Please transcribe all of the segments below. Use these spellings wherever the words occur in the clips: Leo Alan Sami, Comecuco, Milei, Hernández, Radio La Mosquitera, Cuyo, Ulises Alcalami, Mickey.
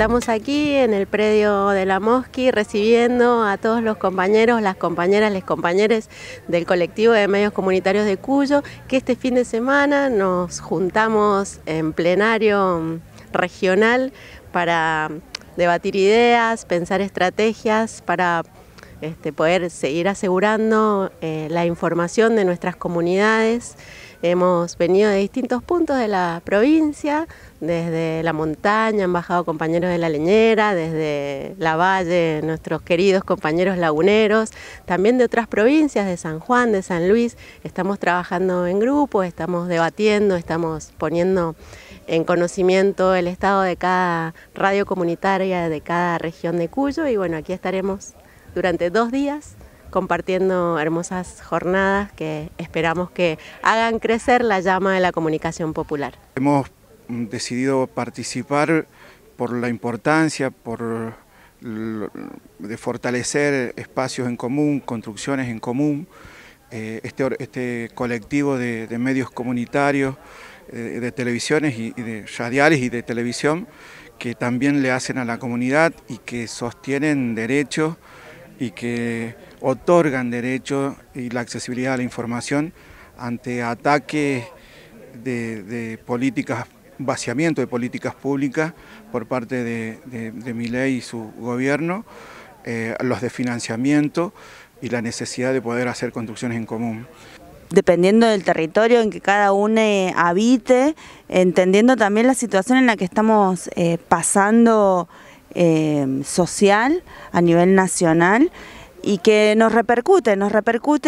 Estamos aquí en el predio de la Mosqui recibiendo a todos los compañeros, las compañeras, les compañeros del colectivo de medios comunitarios de Cuyo, que este fin de semana nos juntamos en plenario regional para debatir ideas, pensar estrategias para poder seguir asegurando la información de nuestras comunidades. Hemos venido de distintos puntos de la provincia, desde la montaña han bajado compañeros de la leñera, desde la valle nuestros queridos compañeros laguneros, también de otras provincias, de San Juan, de San Luis. Estamos trabajando en grupo, estamos debatiendo, estamos poniendo en conocimiento el estado de cada radio comunitaria, de cada región de Cuyo, y bueno, aquí estaremos durante 2 días compartiendo hermosas jornadas que esperamos que hagan crecer la llama de la comunicación popular. Hemos decidido participar por la importancia, de fortalecer espacios en común, construcciones en común. Este colectivo de medios comunitarios, de televisiones y de radiales y de televisión, que también le hacen a la comunidad y que sostienen derechos y que otorgan derechos y la accesibilidad a la información ante ataques de políticas, vaciamiento de políticas públicas por parte de Milei y su gobierno, los de financiamiento y la necesidad de poder hacer construcciones en común. Dependiendo del territorio en que cada uno habite, entendiendo también la situación en la que estamos pasando social a nivel nacional, y que nos repercute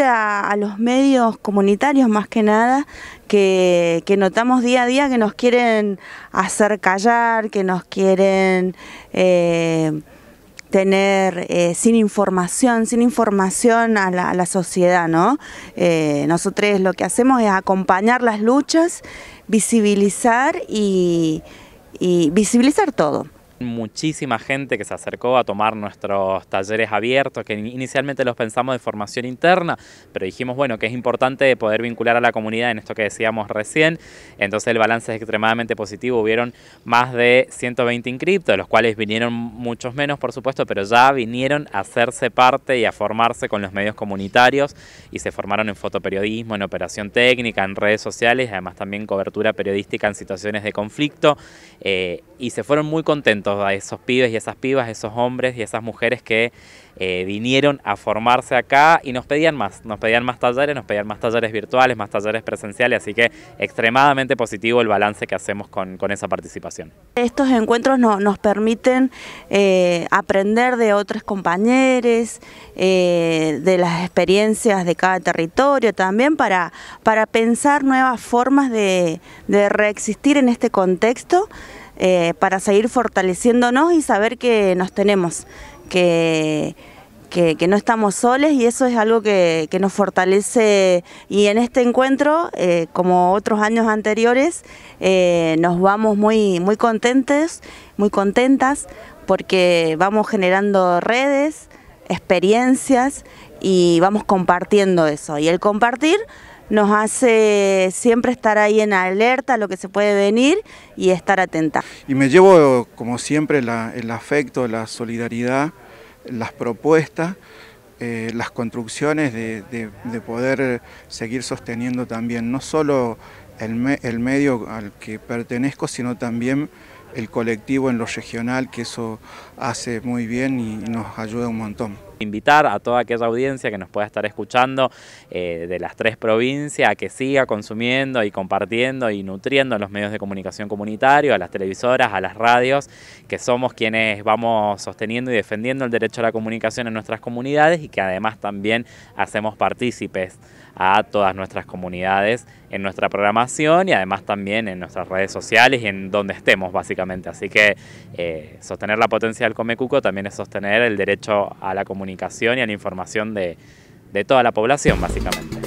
a los medios comunitarios más que nada, que notamos día a día que nos quieren hacer callar, que nos quieren tener sin información a la sociedad, ¿no? Nosotros lo que hacemos es acompañar las luchas, visibilizar todo. Muchísima gente que se acercó a tomar nuestros talleres abiertos, que inicialmente los pensamos de formación interna, pero dijimos, bueno, que es importante poder vincular a la comunidad en esto que decíamos recién. Entonces el balance es extremadamente positivo. Hubieron más de 120 inscriptos, de los cuales vinieron muchos menos, por supuesto, pero ya vinieron a hacerse parte y a formarse con los medios comunitarios, y se formaron en fotoperiodismo, en operación técnica, en redes sociales, además también cobertura periodística en situaciones de conflicto, y se fueron muy contentos a esos pibes y esas pibas, esos hombres y esas mujeres que vinieron a formarse acá y nos pedían más talleres virtuales, más talleres presenciales, así que extremadamente positivo el balance que hacemos con esa participación. Estos encuentros nos permiten aprender de otros compañeros, de las experiencias de cada territorio también, para pensar nuevas formas de reexistir en este contexto, para seguir fortaleciéndonos y saber que nos tenemos, que no estamos soles, y eso es algo que nos fortalece, y en este encuentro, como otros años anteriores, nos vamos muy contentas porque vamos generando redes, experiencias y vamos compartiendo eso, y el compartir nos hace siempre estar ahí en alerta a lo que se puede venir y estar atenta. Y me llevo, como siempre, el afecto, la solidaridad, las propuestas, las construcciones de poder seguir sosteniendo también, no solo el medio al que pertenezco, sino también el colectivo en lo regional, que eso hace muy bien y nos ayuda un montón. Invitar a toda aquella audiencia que nos pueda estar escuchando de las 3 provincias a que siga consumiendo y compartiendo y nutriendo los medios de comunicación comunitario, a las televisoras, a las radios, que somos quienes vamos sosteniendo y defendiendo el derecho a la comunicación en nuestras comunidades, y que además también hacemos partícipes a todas nuestras comunidades en nuestra programación y además también en nuestras redes sociales y en donde estemos básicamente. Así que sostener la potencia del Comecuco también es sostener el derecho a la comunicación y a la información de toda la población básicamente.